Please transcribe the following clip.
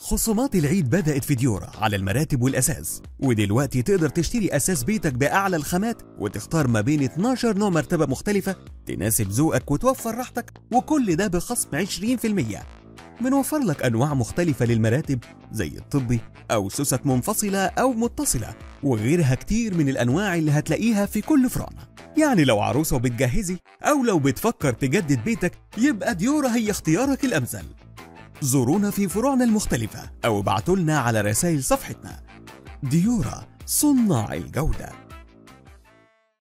خصومات العيد بدأت في ديورا على المراتب والأساس، ودلوقتي تقدر تشتري أساس بيتك بأعلى الخامات وتختار ما بين 12 نوع مرتبة مختلفة تناسب ذوقك وتوفر راحتك، وكل ده بخصم 20%. بنوفر لك أنواع مختلفة للمراتب زي الطبي أو سوست منفصلة أو متصلة وغيرها كتير من الأنواع اللي هتلاقيها في كل فرعنا. يعني لو عروسة وبتجهزي أو لو بتفكر تجدد بيتك يبقى ديورا هي اختيارك الأمثل. زورونا في فروعنا المختلفة أو ابعتولنا على رسائل صفحتنا. ديورا صناع الجودة.